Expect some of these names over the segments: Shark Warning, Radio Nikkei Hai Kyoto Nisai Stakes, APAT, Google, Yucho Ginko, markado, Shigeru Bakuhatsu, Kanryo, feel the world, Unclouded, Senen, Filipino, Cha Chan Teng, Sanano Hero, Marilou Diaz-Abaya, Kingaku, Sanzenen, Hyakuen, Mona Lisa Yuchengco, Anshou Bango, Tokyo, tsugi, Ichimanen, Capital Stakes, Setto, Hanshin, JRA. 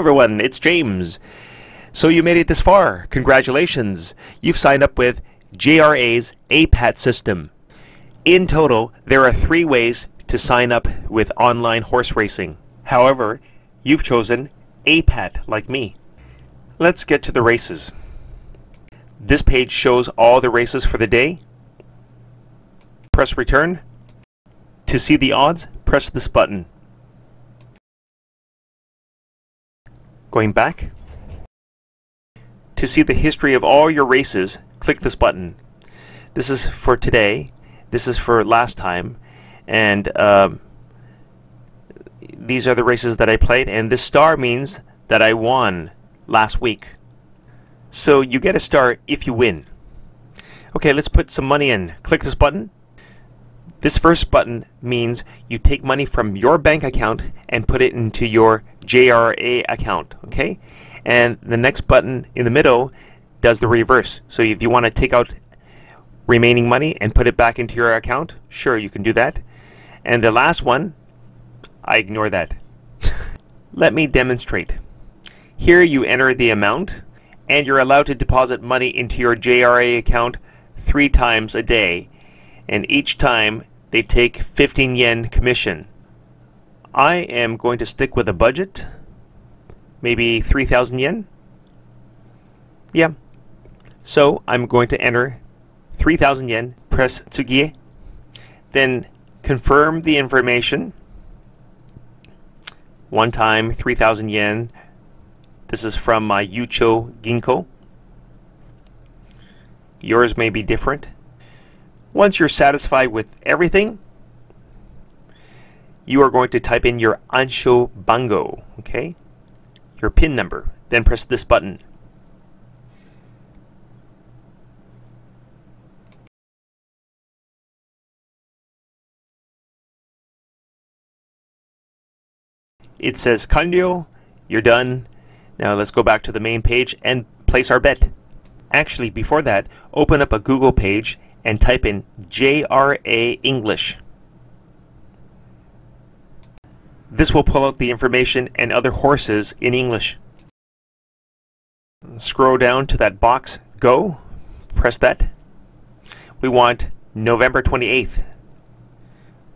everyone, it's James. So you made it this far. Congratulations. You've signed up with JRA's APAT system. In total, there are 3 ways to sign up with online horse racing. However, you've chosen APAT like me. Let's get to the races. This page shows all the races for the day. Press return. To see the odds, press this button. Going back. To see the history of all your races, click this button. This is for today, this is for last time, and these are the races that I played, and this star means that I won last week. So you get a star if you win. Okay, let's put some money in. Click this button. This first button means you take money from your bank account and put it into your JRA account, okay? And the next button in the middle does the reverse. So if you want to take out remaining money and put it back into your account, sure, you can do that. And the last one, I ignore that. Let me demonstrate. Here you enter the amount, and you're allowed to deposit money into your JRA account 3 times a day, and each time they take 15 yen commission. I am going to stick with a budget, maybe 3,000 yen. Yeah. So I'm going to enter 3,000 yen, press tsugi, then confirm the information. One time, 3,000 yen. This is from my Yucho Ginko. Yours may be different. Once you're satisfied with everything, you are going to type in your Anshou Bango, okay? Your PIN number. Then press this button. It says Kanryo, you're done. Now let's go back to the main page and place our bet. Actually, before that, open up a Google page and type in JRA English. This will pull out the information and other horses in English. Scroll down to that box, go, press that. We want November 28th,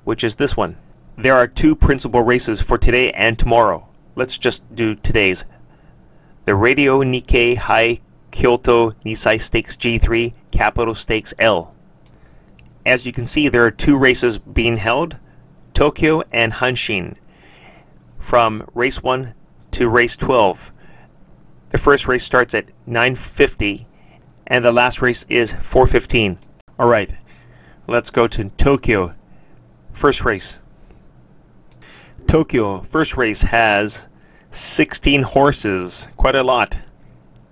which is this one. There are 2 principal races for today and tomorrow. Let's just do today's. The Radio Nikkei Hai Kyoto Nisai Stakes G3, Capital Stakes L. As you can see, there are 2 races being held, Tokyo and Hanshin, from race 1 to race 12. The first race starts at 9:50 and the last race is 4:15. Alright, let's go to Tokyo. First race. Tokyo first race has 16 horses, quite a lot.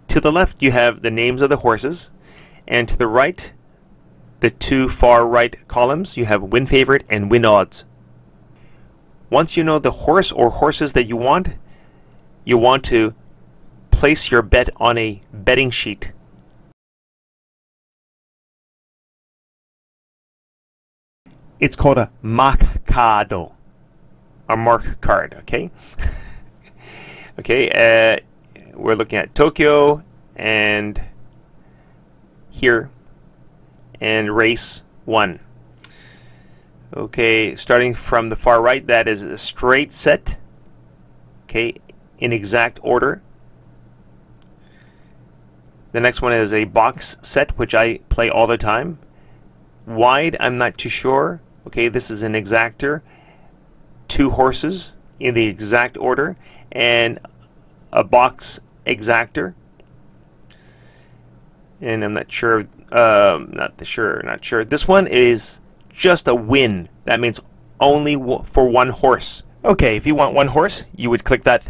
To the left you have the names of the horses, and to the right, the 2 far right columns, you have win favorite and win odds. Once you know the horse or horses that you want to place your bet on a betting sheet. It's called a markado, a mark card, okay? Okay, we're looking at Tokyo and here and race 1. Okay, starting from the far right, that is a straight set, okay, in exact order. The next one is a box set, which I play all the time. Wide, I'm not too sure. Okay, this is an exactor. 2 horses in the exact order and a box exactor. And I'm not sure, not sure. This one is just a win. That means only for 1 horse. Okay, if you want 1 horse, you would click that.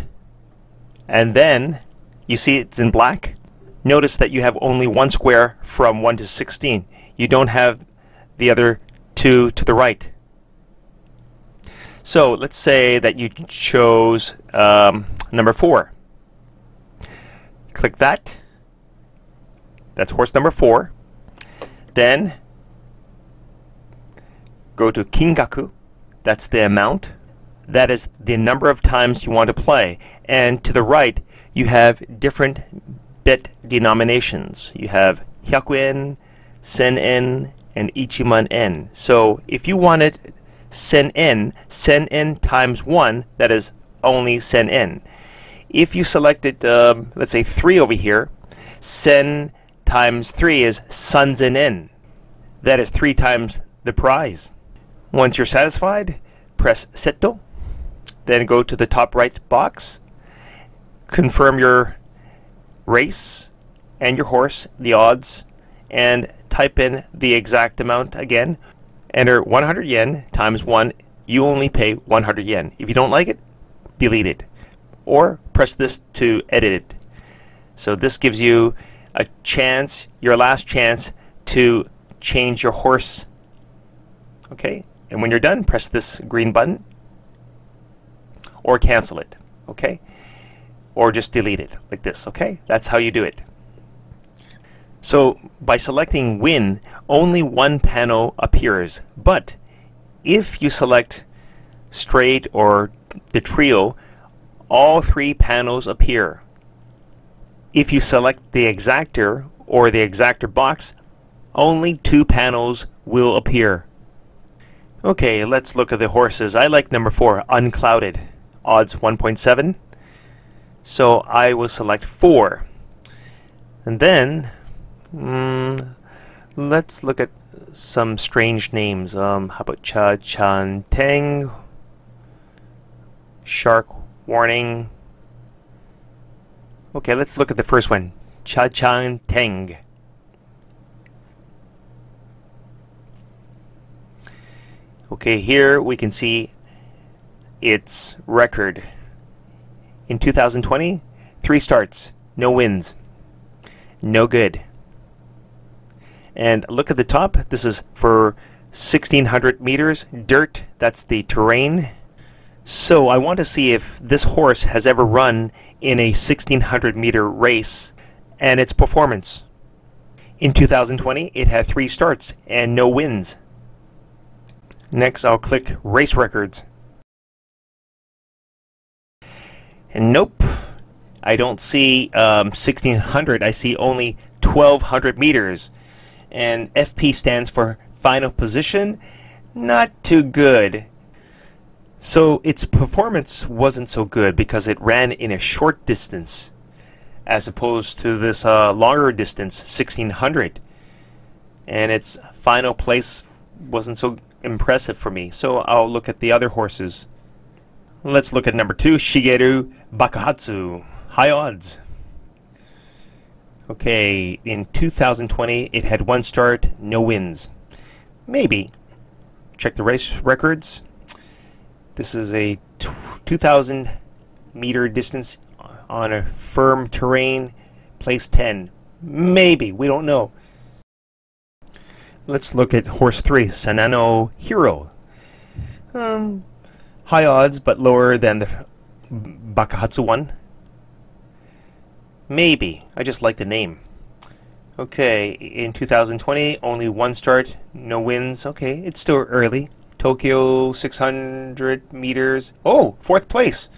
And then, you see it's in black. Notice that you have only 1 square from 1 to 16. You don't have the other 2 to the right. So, let's say that you chose number 4. Click that. That's horse number 4. Then, go to Kingaku, that's the amount. that is the number of times you want to play, and to the right you have different bet denominations. You have Hyakuen, Senen, and Ichimanen. So if you wanted Senen times 1, that is only Senen. If you selected, let's say 3 over here, Sen times 3 is Sanzenen. That is 3 times the prize. Once you're satisfied, press Setto, then go to the top right box, confirm your race and your horse, the odds, and type in the exact amount again. Enter 100 yen times 1. You only pay 100 yen. If you don't like it, delete it. Or press this to edit it. So this gives you a chance, your last chance, to change your horse. Okay? And when you're done, press this green button or cancel it. Okay? Or just delete it like this. Okay? That's how you do it. So by selecting win, only one panel appears, but if you select straight or the trio, all 3 panels appear. If you select the exactor or the exactor box, only 2 panels will appear. Okay, let's look at the horses. I like number 4, Unclouded, odds 1.7. So I will select 4. And then let's look at some strange names. How about Cha Chan Teng, Shark Warning. Okay, let's look at the first one, Cha Chan Teng. Okay, here we can see its record. In 2020, 3 starts, no wins, no good. And look at the top, this is for 1600 meters, dirt, that's the terrain. So I want to see if this horse has ever run in a 1600 meter race and its performance. In 2020, it had 3 starts and no wins. Next, I'll click race records. And nope, I don't see 1600, I see only 1200 meters. And FP stands for final position. Not too good. So its performance wasn't so good because it ran in a short distance as opposed to this longer distance, 1600. And its final place wasn't so impressive for me. So I'll look at the other horses. Let's look at number 2, Shigeru Bakuhatsu. High odds. Okay, in 2020 it had 1 start, no wins. Maybe. Check the race records. This is a 2,000 meter distance on a firm terrain, place 10. Maybe, we don't know. Let's look at horse 3, Sanano Hero. High odds, but lower than the Bakuhatsu one. Maybe. I just like the name. Okay, in 2020, only 1 start, no wins. Okay, it's still early. Tokyo, 600 meters. Oh, 4th place.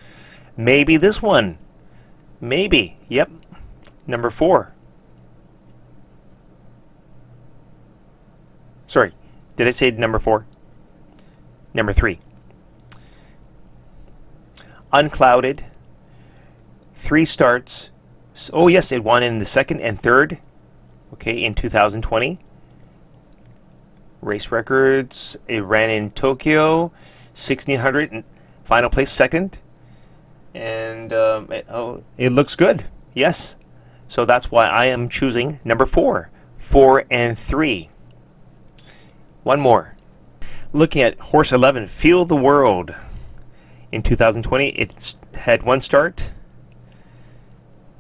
Maybe this one. Maybe. Yep. Number 4. Sorry, did I say number 4? Number 3. Unclouded. 3 starts. Oh yes, it won in the 2nd and 3rd, okay, in 2020. Race records, it ran in Tokyo, 1600, and final place 2nd. And it looks good, yes. So that's why I am choosing number 4 and 3. One more. Looking at horse 11, Feel the World. In 2020, it had 1 start.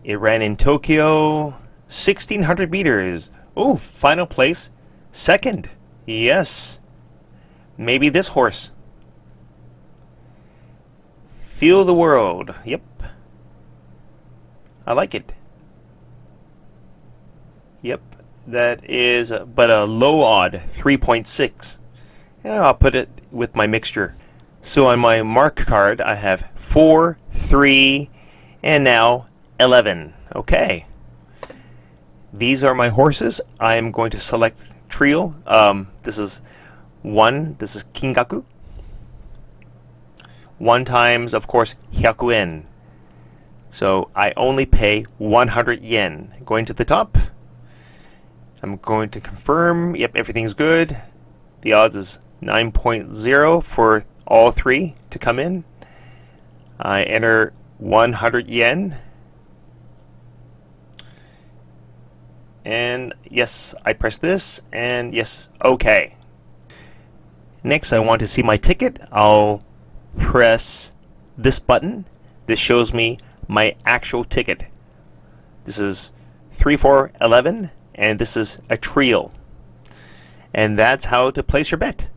It ran in Tokyo, 1600 meters. Oh, final place, 2nd. Yes. Maybe this horse. Feel the World. Yep. I like it. Yep. That is, but a low odd, 3.6. Yeah, I'll put it with my mixture. So on my mark card, I have 4, 3, and now 11. Okay. These are my horses. I am going to select trio. This is 1. This is Kingaku. 1 times, of course, Hyakuen. So I only pay 100 yen. Going to the top. I'm going to confirm. Yep, everything's good. The odds is 9.0 for all 3 to come in. I enter 100 yen. And yes, I press this. And yes, okay. Next, I want to see my ticket. I'll press this button. This shows me my actual ticket. This is 3, 4, 11, and this is a trio. And that's how to place your bet.